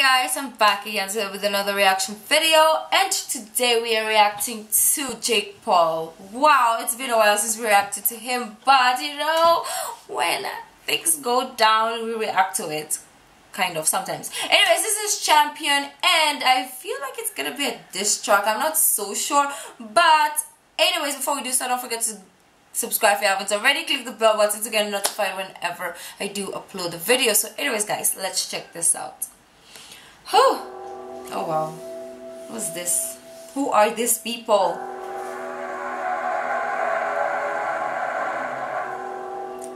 Hey guys, I'm back again today with another reaction video, and today we are reacting to Jake Paul. Wow, it's been a while since we reacted to him, but you know, when things go down, we react to it. Kind of, sometimes. Anyways, this is Champion, and I feel like it's gonna be a diss track. I'm not so sure, but anyways, before we do start, don't forget to subscribe if you haven't already, click the bell button to get notified whenever I do upload a video. So anyways guys, let's check this out. Whew. Oh wow. What's this? Who are these people?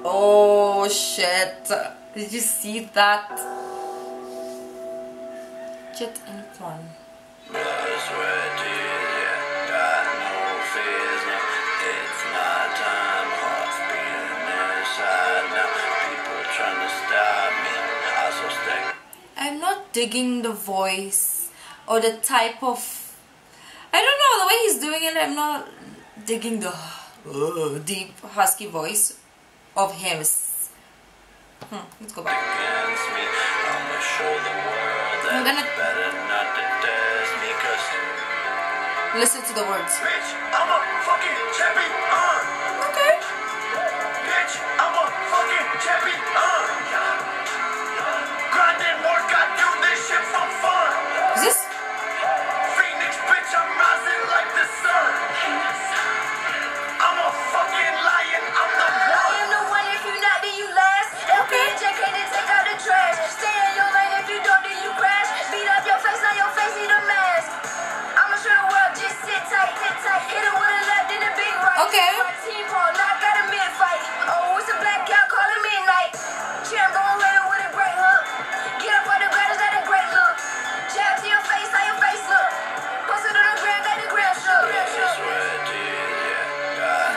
Oh shit. Did you see that? Jitt n Quan. Digging the voice or the type of, I don't know, the way he's doing it. I'm not digging the deep husky voice of him. Let's go back. I'm gonna listen to the words. Bitch, I'm a fucking champion. Okay. Bitch, I'm a fucking champion.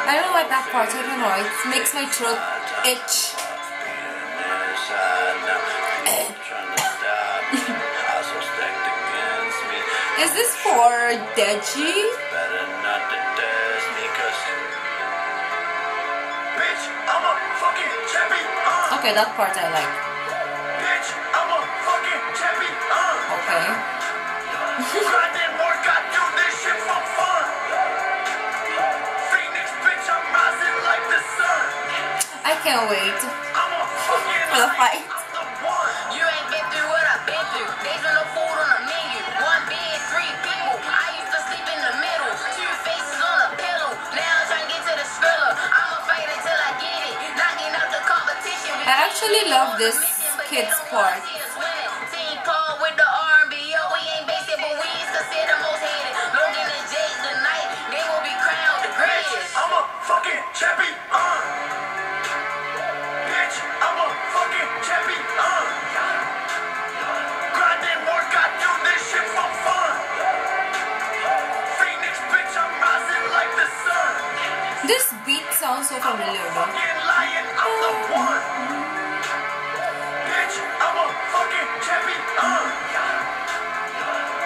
I don't like that part, I don't know, it makes my throat itch. Is this for Deji? Okay, that part I like. Okay. I can't wait for the fight. You ain't been through what I've been through. There's no food on the menu. One bed, three people. I used to sleep in the middle. Two faces on a pillow. Now I'm trying to get to the thriller. I'm a fighter until I get it. Knocking out the competition. I actually love this kid's part. Team Paul with the R&B. Oh, we ain't basic, but we used to say the most hated. Logan and Jake tonight, they will be crowned the greatest. I'm a fucking champion. This beat sounds so familiar, though. I'm a fucking lion, I'm the one. Bitch, I'm a fucking champion.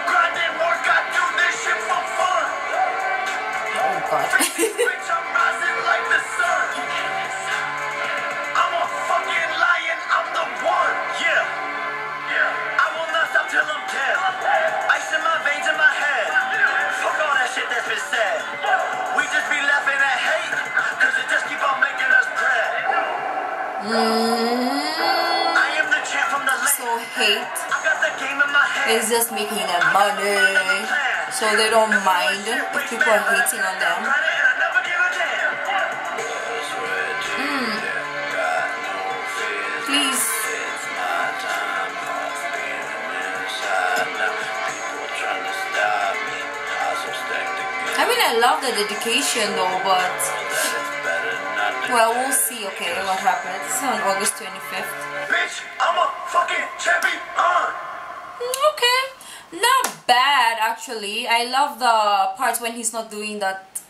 Grinding work, I do this shit for fun. Oh god. Bitch, I'm rising like the sun. I'm a fucking lion, I'm the one. Yeah, yeah. I will not stop till I'm dead. Ice in my veins, in my head. Fuck all that shit that's been said. We just be laughing at. I am the champ from the land. So hate is just making them money, so they don't mind if people are hating on them. Please. I mean, I love the dedication though, but well, we'll see, okay, what happens on August 25th. Bitch, I'm a fucking champion! Okay, not bad, actually. I love the part when he's not doing that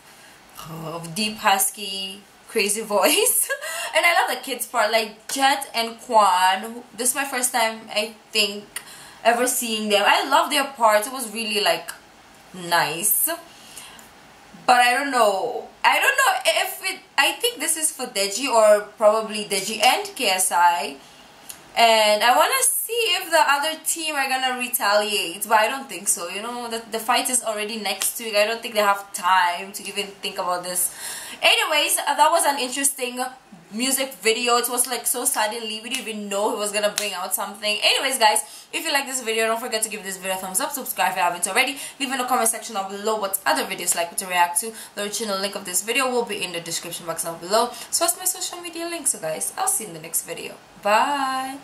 deep, husky, crazy voice. And I love the kids part, like Jitt n Quan. This is my first time, I think, ever seeing them. I love their parts. It was really, like, nice. But I don't know if it, I think this is for Deji or probably Deji and KSI, and I want to see see if the other team are gonna retaliate, but I don't think so. You know, the fight is already next week. I don't think they have time to even think about this. Anyways, that was an interesting music video. It was like so suddenly, we didn't even know he was gonna bring out something. Anyways guys, if you like this video, don't forget to give this video a thumbs up, subscribe if you haven't already, leave in the comment section down below what other videos like to react to. The original link of this video will be in the description box down below, so that's my social media link. So guys, I'll see you in the next video. Bye.